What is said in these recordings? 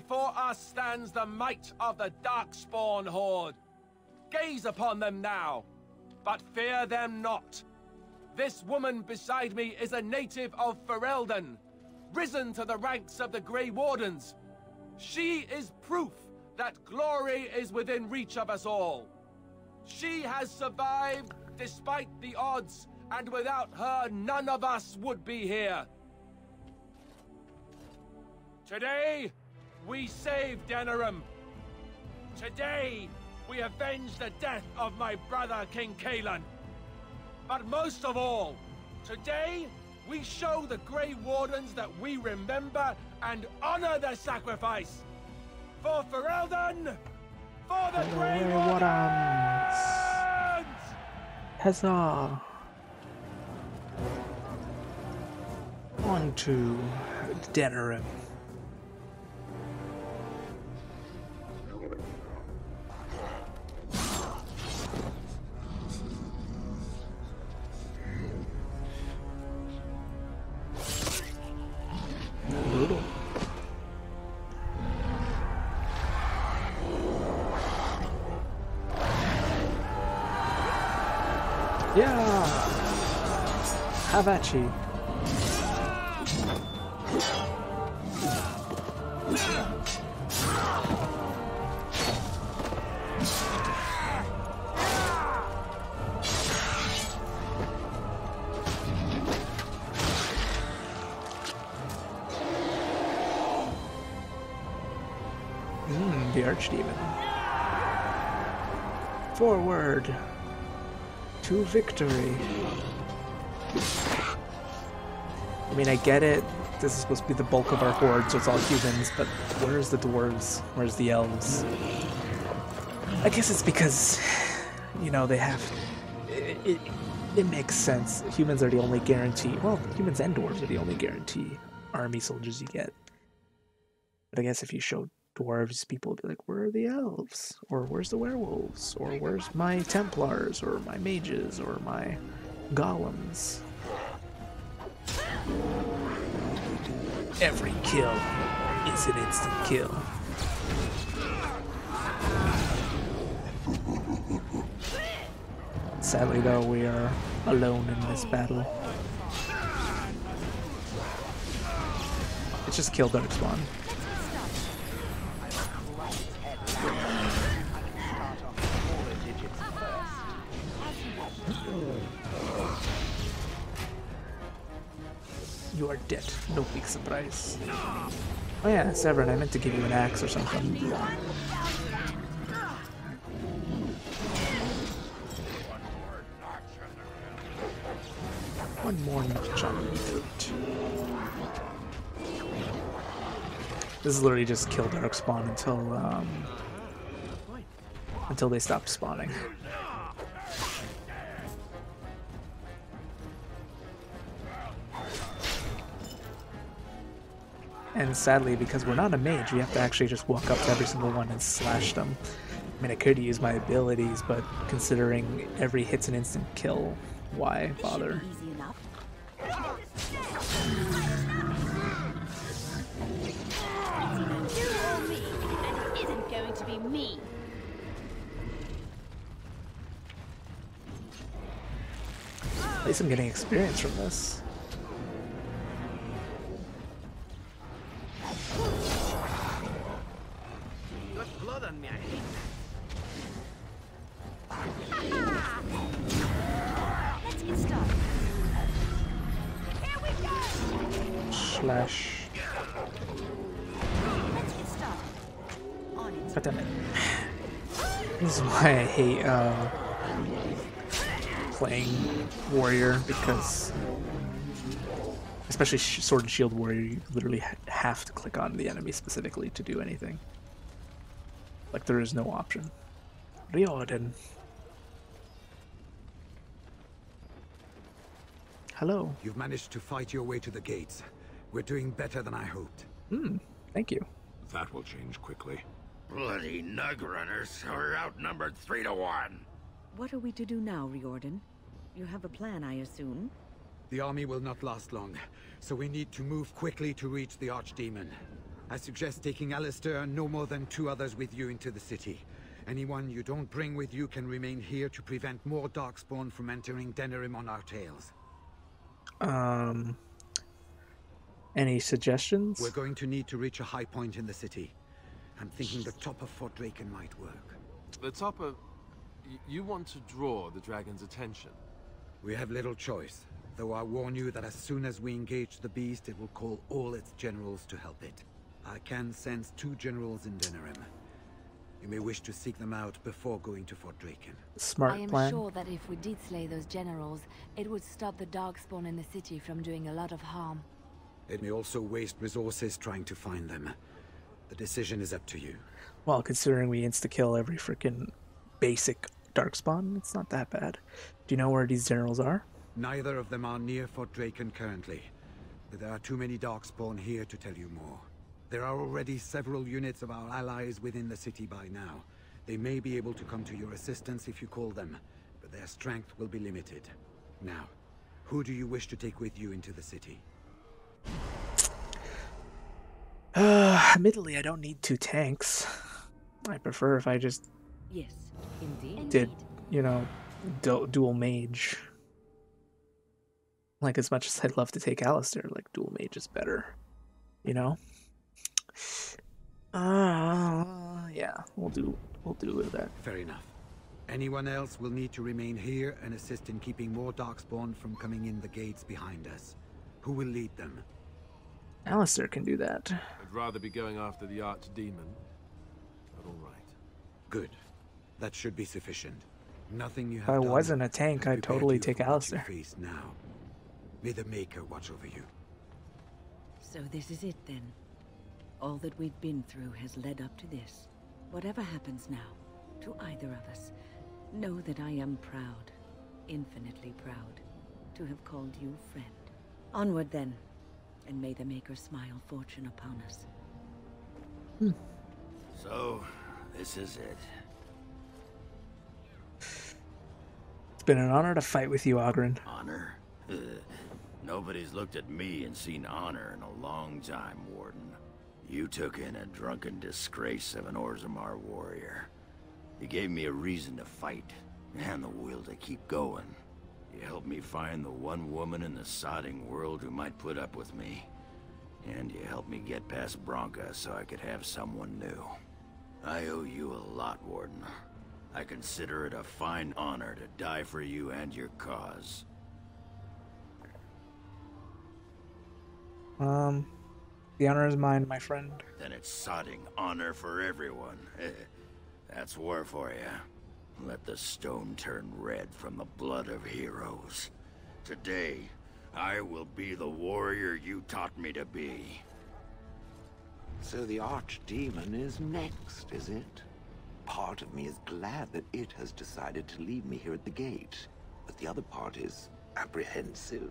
Before us stands the might of the Darkspawn Horde. Gaze upon them now, but fear them not. This woman beside me is a native of Ferelden, risen to the ranks of the Grey Wardens. She is proof that glory is within reach of us all. She has survived despite the odds, and without her, none of us would be here. Today, we save Denerim. Today, we avenge the death of my brother, King Kaelan. But most of all, today, we show the Grey Wardens that we remember and honor their sacrifice. For Ferelden, for the Grey Wardens! Huzzah! On to Denerim. Have at you. The Archdemon. Forward to victory. I mean, I get it, this is supposed to be the bulk of our horde, so it's all humans, but where's the dwarves? Where's the elves? I guess it's because, you know, they have... It makes sense. Humans are the only guarantee. Well, humans and dwarves are the only guarantee army soldiers you get. But I guess if you show dwarves, people will be like, where are the elves? Or where's the werewolves? Or where's my templars? Or my mages? Or my golems? Every kill is an instant kill. Sadly though, we are alone in this battle. Let's just kill Darkspawn. You are dead. No big surprise. Oh yeah, Severin, I meant to give you an axe or something. One more chop me through it. This is literally just kill Darkspawn until they stop spawning. And sadly, because we're not a mage, we have to actually just walk up to every single one and slash them. I mean, I could use my abilities, but considering every hit's an instant kill, why bother? At least I'm getting experience from this. I hate playing warrior, because especially sword and shield warrior, you literally have to click on the enemy specifically to do anything. Like, there is no option. Riordan. Hello. You've managed to fight your way to the gates. We're doing better than I hoped. Hmm. Thank you. That will change quickly. Bloody nug runners are outnumbered 3-1. What are we to do now, Riordan? You have a plan, I assume? The army will not last long, so we need to move quickly to reach the Archdemon. I suggest taking Alistair and no more than 2 others with you into the city. Anyone you don't bring with you can remain here to prevent more Darkspawn from entering Denerim on our tails. Any suggestions? We're going to need to reach a high point in the city. I'm thinking the top of Fort Drakon might work. The top of... You want to draw the dragon's attention? We have little choice, though I warn you that as soon as we engage the beast, it will call all its generals to help it. I can sense 2 generals in Denerim. You may wish to seek them out before going to Fort Drakon. Smart plan. I am sure that if we did slay those generals, it would stop the Darkspawn in the city from doing a lot of harm. It may also waste resources trying to find them. The decision is up to you. Well, considering we insta-kill every freaking basic Darkspawn, it's not that bad. Do you know where these generals are? Neither of them are near Fort Drakon currently. But there are too many Darkspawn here to tell you more. There are already several units of our allies within the city by now. They may be able to come to your assistance if you call them, but their strength will be limited. Now, who do you wish to take with you into the city? Admittedly, I don't need 2 tanks. I prefer if I just did, you know, dual mage. Like, as much as I'd love to take Alistair, like, dual mage is better, you know? Yeah, we'll do that. Fair enough. Anyone else will need to remain here and assist in keeping more Darkspawn from coming in the gates behind us. Who will lead them? Alistair can do that. I'd rather be going after the Archdemon, but all right. Good. That should be sufficient. Nothing you have done. If I wasn't a tank, I'd totally take Alistair. Now, may the Maker watch over you. So this is it then. All that we've been through has led up to this. Whatever happens now, to either of us, know that I am proud, infinitely proud, to have called you friend. Onward then, and may the Maker smile fortune upon us. So, this is it. It's been an honor to fight with you, Oghren. Honor? Nobody's looked at me and seen honor in a long time, Warden. You took in a drunken disgrace of an Orzammar warrior. You gave me a reason to fight, and the will to keep going. You helped me find the one woman in the sodding world who might put up with me. And you helped me get past Branca so I could have someone new. I owe you a lot, Warden. I consider it a fine honor to die for you and your cause. The honor is mine, my friend. Then it's sodding honor for everyone. That's war for you. Let the stone turn red from the blood of heroes. Today, I will be the warrior you taught me to be. So the Archdemon is next, is it? Part of me is glad that it has decided to leave me here at the gate, but the other part is apprehensive.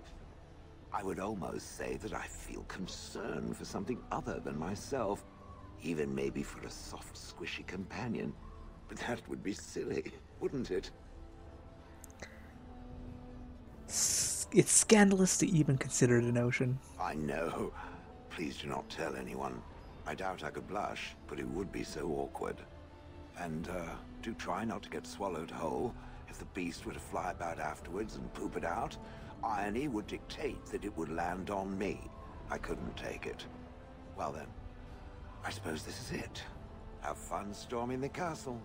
I would almost say that I feel concern for something other than myself, even maybe for a soft, squishy companion. But that would be silly, wouldn't it? It's scandalous to even consider it a notion. I know. Please do not tell anyone. I doubt I could blush, but it would be so awkward. And do try not to get swallowed whole. If the beast were to fly about afterwards and poop it out, irony would dictate that it would land on me. I couldn't take it. Well then, I suppose this is it. Have fun storming the castle.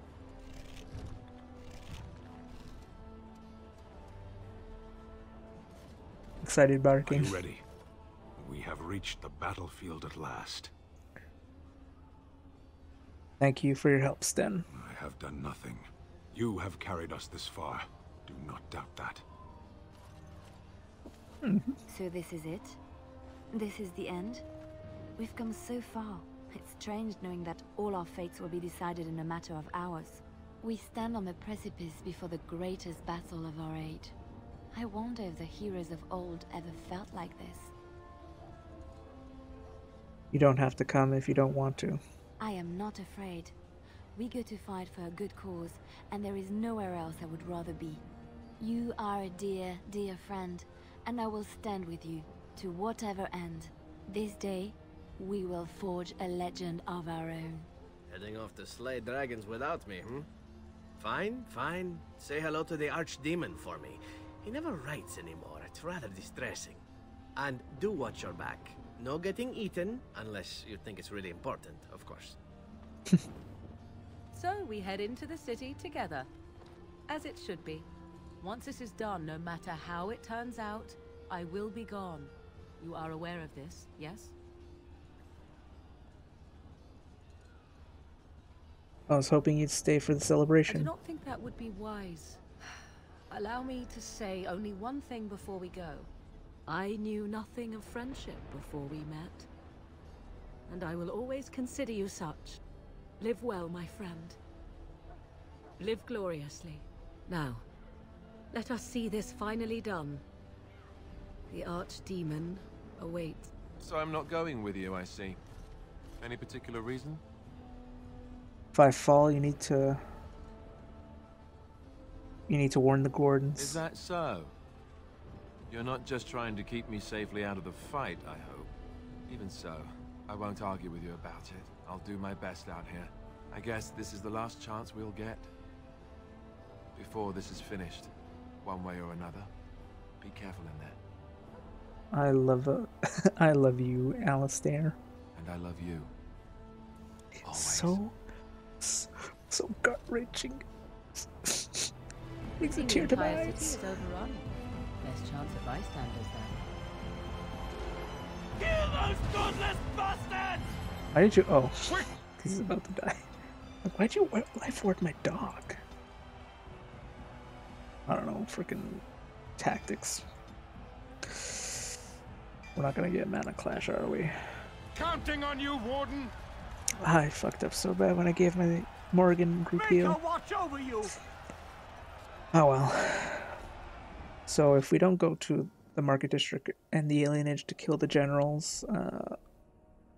Excited, barking. Are you ready? We have reached the battlefield at last. Thank you for your help, Sten. I have done nothing. You have carried us this far. Do not doubt that. So this is it? This is the end? We've come so far. It's strange knowing that all our fates will be decided in a matter of hours. We stand on the precipice before the greatest battle of our age. I wonder if the heroes of old ever felt like this. You don't have to come if you don't want to. I am not afraid. We go to fight for a good cause, and there is nowhere else I would rather be. You are a dear, dear friend. And I will stand with you, to whatever end. This day, we will forge a legend of our own. Heading off to slay dragons without me, hmm? Fine, fine. Say hello to the Archdemon for me. He never writes anymore. It's rather distressing. And do watch your back. No getting eaten, unless you think it's really important, of course. So we head into the city together, as it should be. Once this is done, no matter how it turns out, I will be gone. You are aware of this, yes? I was hoping you'd stay for the celebration. I do not think that would be wise. Allow me to say only one thing before we go. I knew nothing of friendship before we met, and I will always consider you such. Live well, my friend. Live gloriously. Now, let us see this finally done. The Archdemon awaits. So I'm not going with you, I see. Any particular reason? If I fall, you need to warn the Gordons. Is that so? You're not just trying to keep me safely out of the fight, I hope. Even so, I won't argue with you about it. I'll do my best out here. I guess this is the last chance we'll get. Before this is finished, one way or another. Be careful in there. I love you, Alistair. And I love you. It's always. So gut-wrenching. Makes a tear to my eyes. Best chance of bystanders then. Kill those godless bastards! Why did you? Oh, he's about to die. Like, why'd you life ward my dog? I don't know. Freaking tactics. We're not gonna get mana clash, are we? Counting on you, Warden. I fucked up so bad when I gave my Morgan group heal. Watch over you. Oh well. So if we don't go to the market district and the alienage to kill the generals,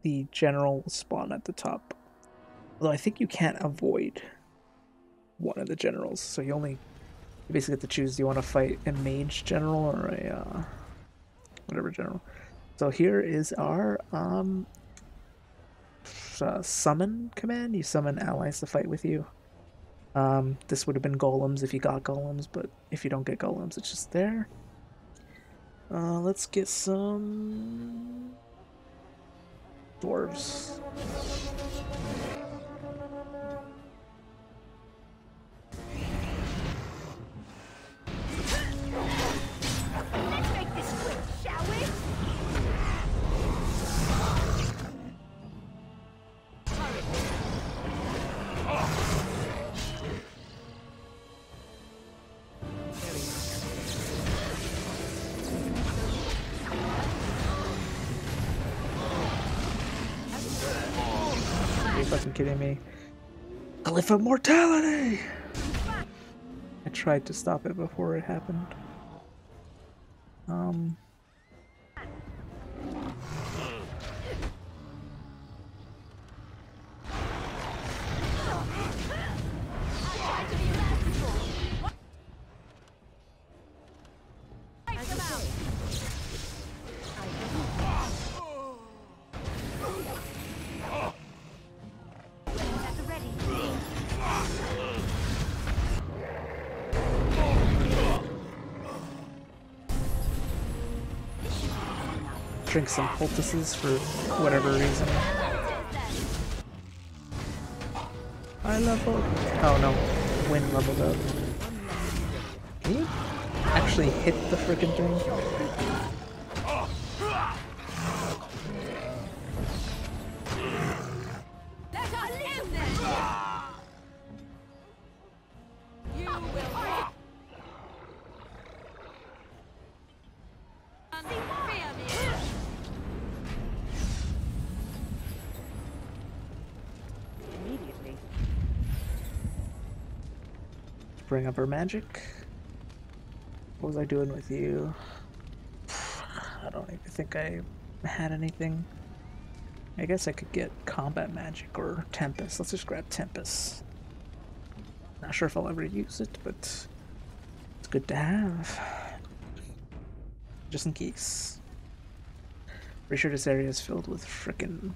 the general will spawn at the top. Although I think you can't avoid one of the generals, so you only basically have to choose: do you want to fight a mage general or a whatever general? So here is our summon command. You summon allies to fight with you. This would have been golems if you got golems, but if you don't get golems, it's just there. Let's get some dwarves. Let's make this quick, shall we? Kidding me? Glyph of mortality! I tried to stop it before it happened. Drink some poultices for whatever reason. I leveled. Oh no, Wynne leveled up. Can you actually hit the freaking thing? Bring up her magic. What was I doing with you? I don't even think I had anything. I guess I could get combat magic or Tempest. Let's just grab Tempest. Not sure if I'll ever use it, but it's good to have. Just in case. Pretty sure this area is filled with frickin'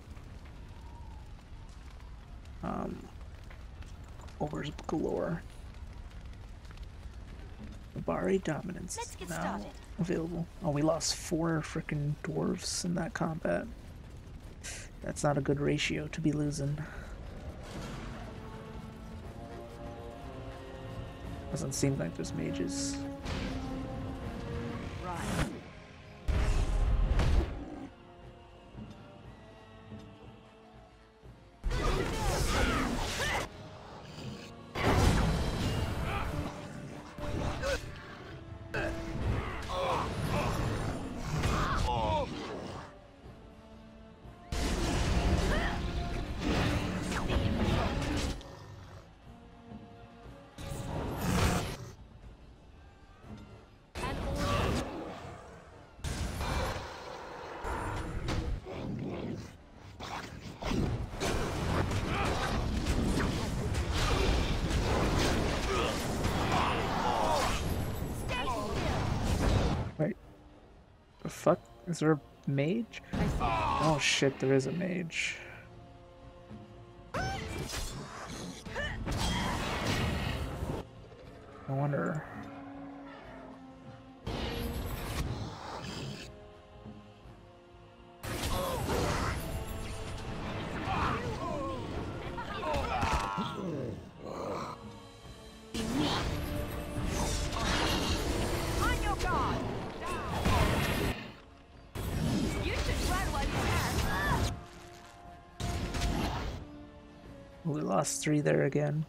ogres galore. Mabari dominance now available. Oh, we lost 4 frickin' dwarves in that combat. That's not a good ratio to be losing. Doesn't seem like there's mages. Is there a mage? Oh shit, there is a mage. I wonder. Three there again.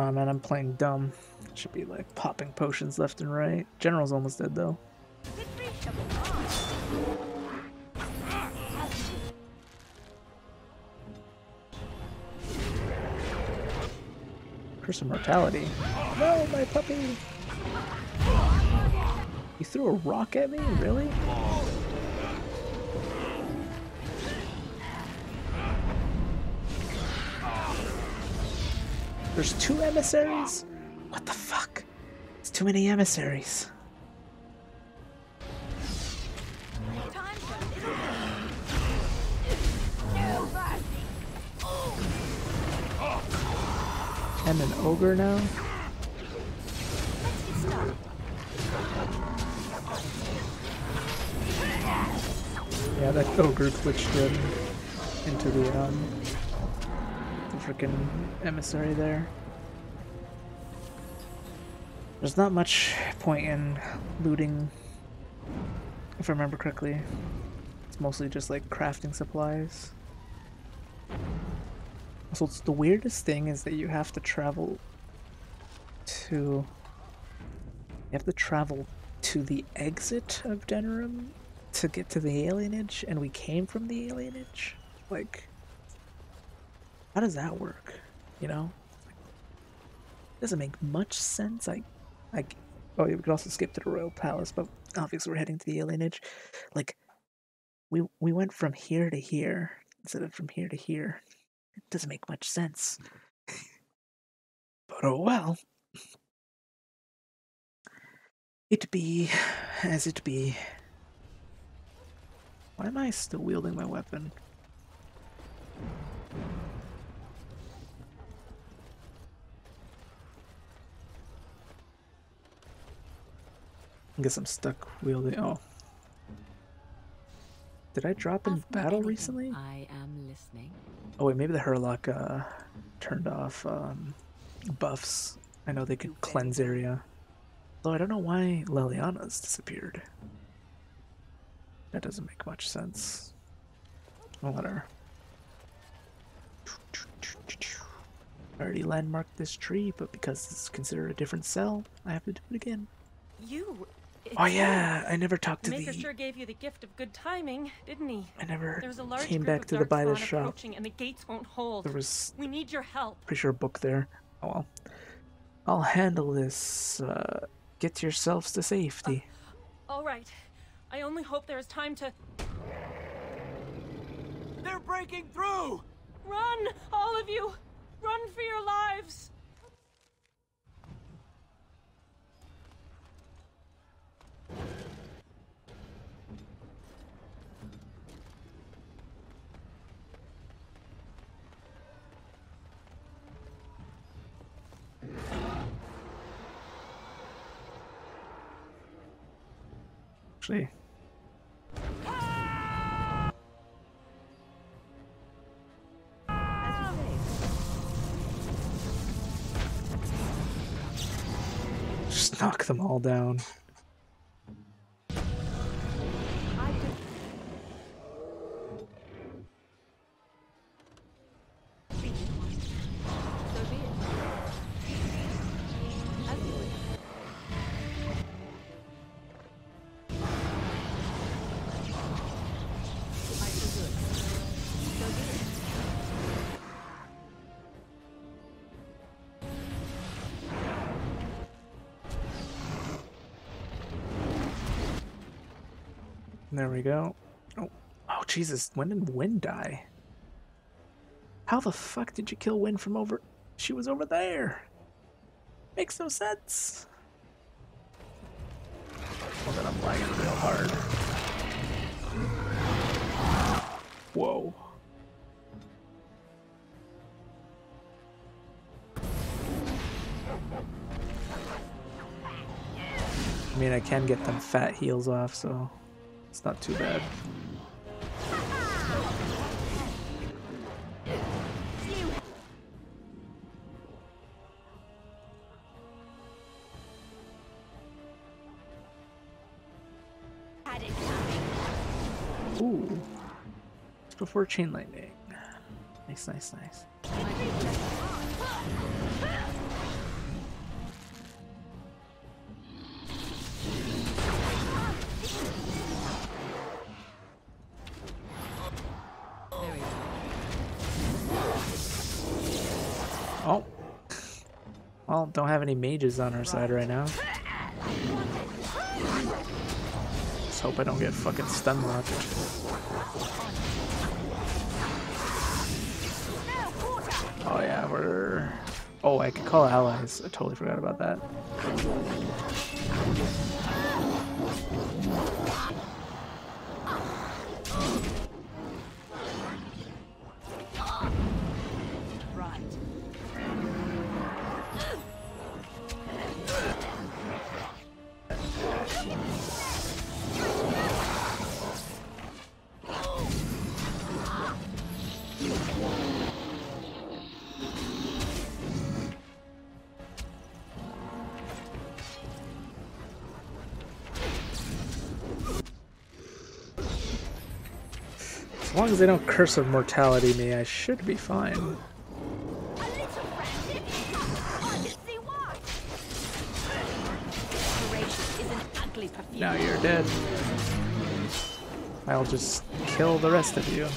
Oh man, I'm playing dumb. Should be like popping potions left and right. General's almost dead though. Curse of mortality. No, my puppy! You threw a rock at me? Really? There's 2 emissaries? What the fuck? It's too many emissaries. I'm an ogre now? Yeah, that ogre glitched in into the freaking emissary there. There's not much point in looting, if I remember correctly. It's mostly just like crafting supplies. So it's the weirdest thing is that you have to travel to... You have to travel to the exit of Denerim to get to the alienage, and we came from the alienage? Like, how does that work, you know? It doesn't make much sense, oh yeah, we could also skip to the Royal Palace, but obviously we're heading to the alienage. Like, we went from here to here instead of from here to here. It doesn't make much sense. But oh well. It be as it be. Why am I still wielding my weapon? I guess I'm stuck wielding. Oh, did I drop in battle recently? I am listening. Oh wait, maybe the Herlock turned off buffs. I know they could cleanse area. Though I don't know why Leliana's disappeared. That doesn't make much sense. I'll let her. I already landmarked this tree, but because it's considered a different cell, I have to do it again. You. Oh yeah, I never talked to the Maker sure gave you the gift of good timing, didn't he? I never came back to the bridal shop. And the gates won't hold. There was we need your help. Pretty sure a book there. Oh well. I'll handle this. Get yourselves to safety. All right. I only hope there is time to... They're breaking through! Run, all of you! Run for your lives! Actually... Just knock them all down. There we go. Oh, oh Jesus, when did Wynne die? How the fuck did you kill Wynne from over... She was over there! Makes no sense! Well then I'm lagging real hard. Whoa. I mean, I can get them fat heels off, so... It's not too bad. Ooh. It's before chain lightning. Nice, nice, nice. Don't have any mages on our side right now. Just hope I don't get fucking stun locked. Oh yeah, we're... Oh, I could call allies. I totally forgot about that. As long as they don't curse of mortality me, I should be fine. Now you're dead. I'll just kill the rest of you.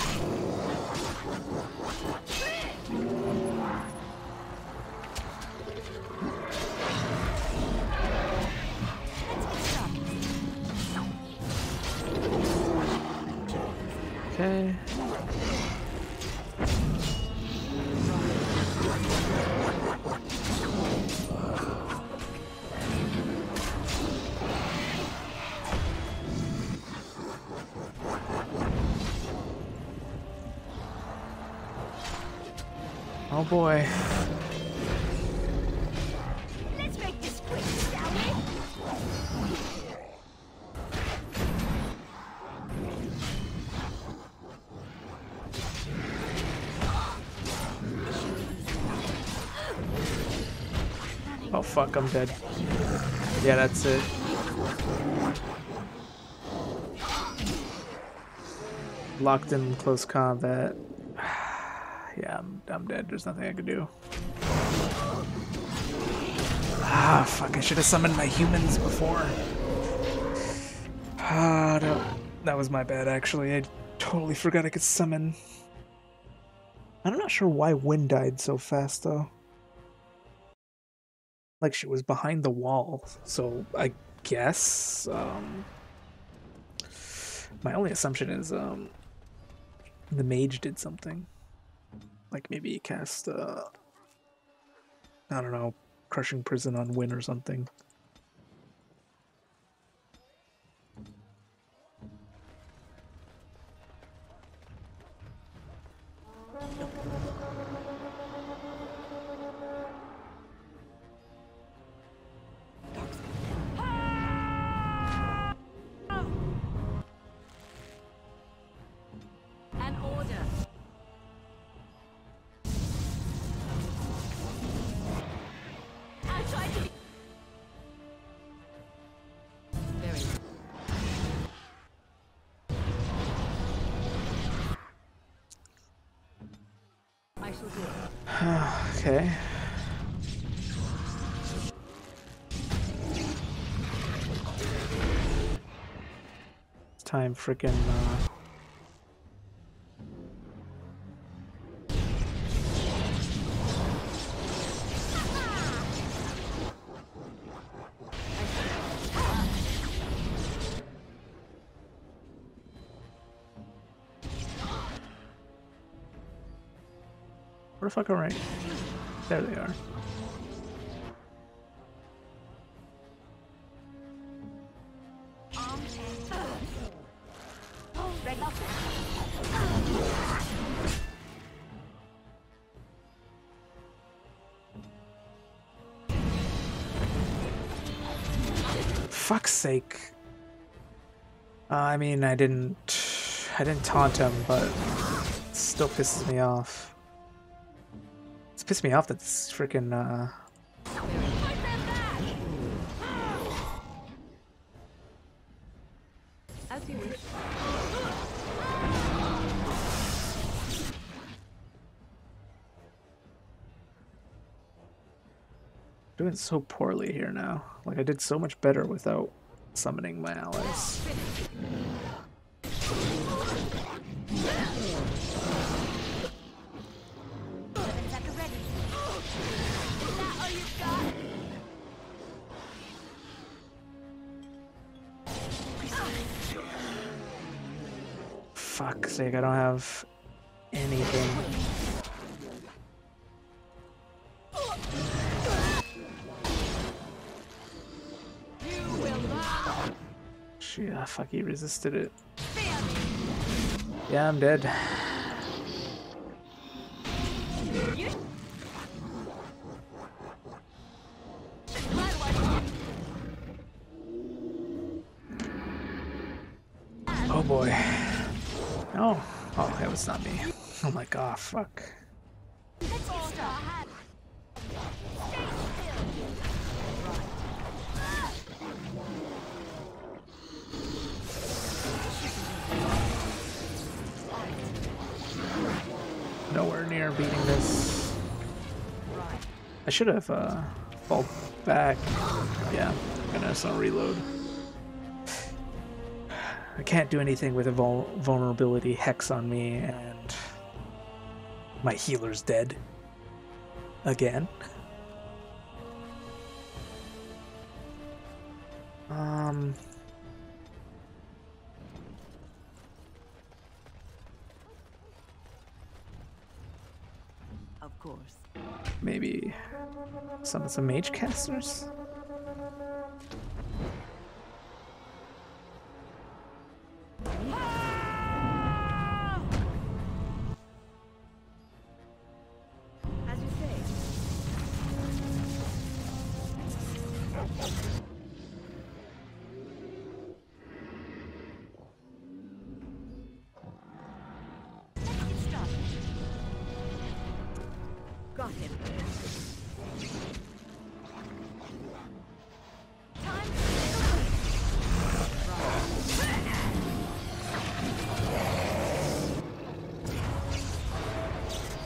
Oh boy. Let's make this quick, shall we? Oh fuck, I'm dead. Yeah, that's it. Locked in close combat. Yeah, I'm dead. There's nothing I can do. Ah, fuck. I should have summoned my humans before. That was my bad, actually. I totally forgot I could summon. I'm not sure why Wynne died so fast, though. Like, she was behind the wall, so I guess... my only assumption is the mage did something. Like, maybe he cast, I don't know, Crushing Prison on Wynne or something. Okay. It's time frickin' where the fuck are we? There they are. Fuck's sake. I mean, I didn't taunt him, but it still pisses me off. Pissed me off that this freaking As you wish. Doing so poorly here now. Like, I did so much better without summoning my allies. Fuck's sake, I don't have anything. Shit, oh, fuck, he resisted it. Yeah, I'm dead. Oh boy. No. Oh, that was not me. I'm like, oh, fuck. Nowhere near beating this. I should have falled back. Yeah, I'm gonna just reload. I can't do anything with a vulnerability hex on me, and my healer's dead. Again. Of course. Maybe some mage casters?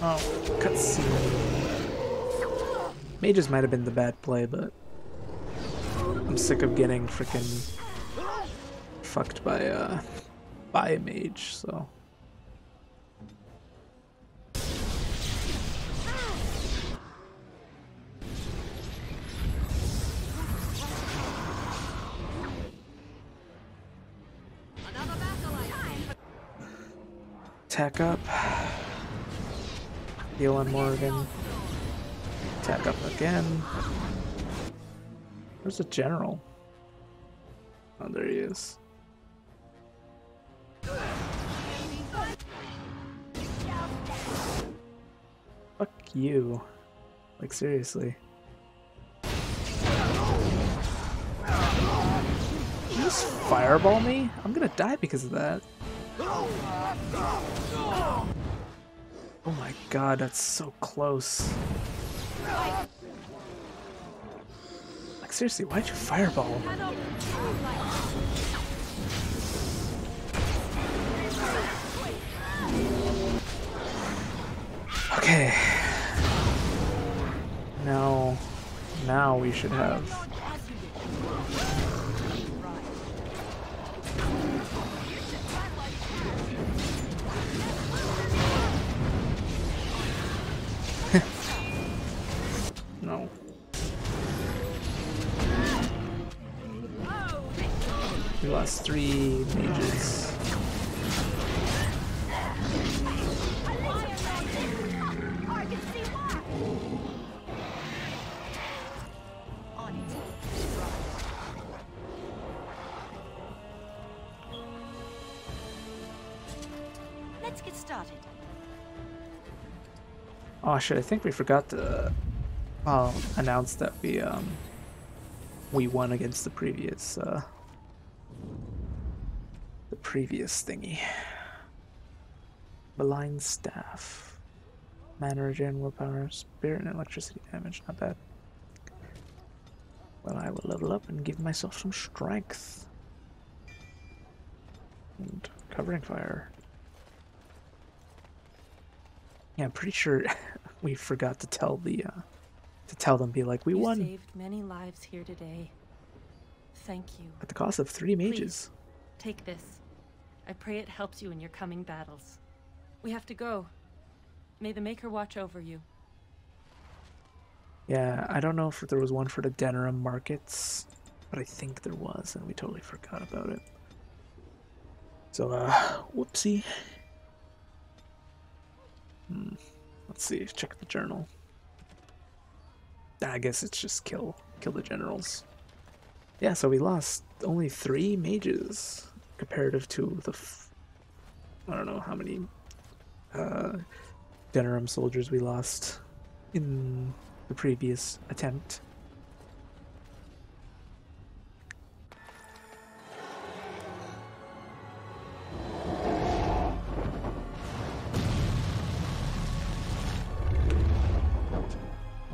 Oh, cutscene. Mages might have been the bad play, but I'm sick of getting freaking fucked by a mage, so. Attack up, heal on Morgan, attack up again. Where's the general? Oh, there he is. Fuck you. Like, seriously. Can you just fireball me? I'm gonna die because of that. Oh my god, that's so close. Like, seriously, why'd you fireball? Okay. Now we should have... No. We lost 3 mages. Let's get started. Oh shit, I think we forgot to announce that we won against the previous thingy. Blind staff, mana regen, willpower, spirit, and electricity damage. Not bad. Well, I will level up and give myself some strength. And covering fire. Yeah, I'm pretty sure we forgot to tell the. To tell them, be like, we won. You saved many lives here today. Thank you. At the cost of 3 mages. Please, take this. I pray it helps you in your coming battles. We have to go. May the Maker watch over you. Yeah, I don't know if there was one for the Denerim markets, but I think there was, and we totally forgot about it. So, whoopsie. Let's see. Check the journal. I guess it's just kill the generals. Yeah, so we lost only 3 mages comparative to the I don't know how many Denerim soldiers we lost in the previous attempt.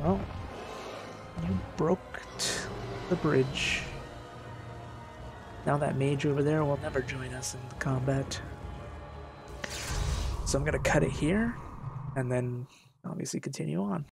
Well, broke the bridge. Now that mage over there will never join us in the combat. So I'm gonna cut it here and then obviously continue on.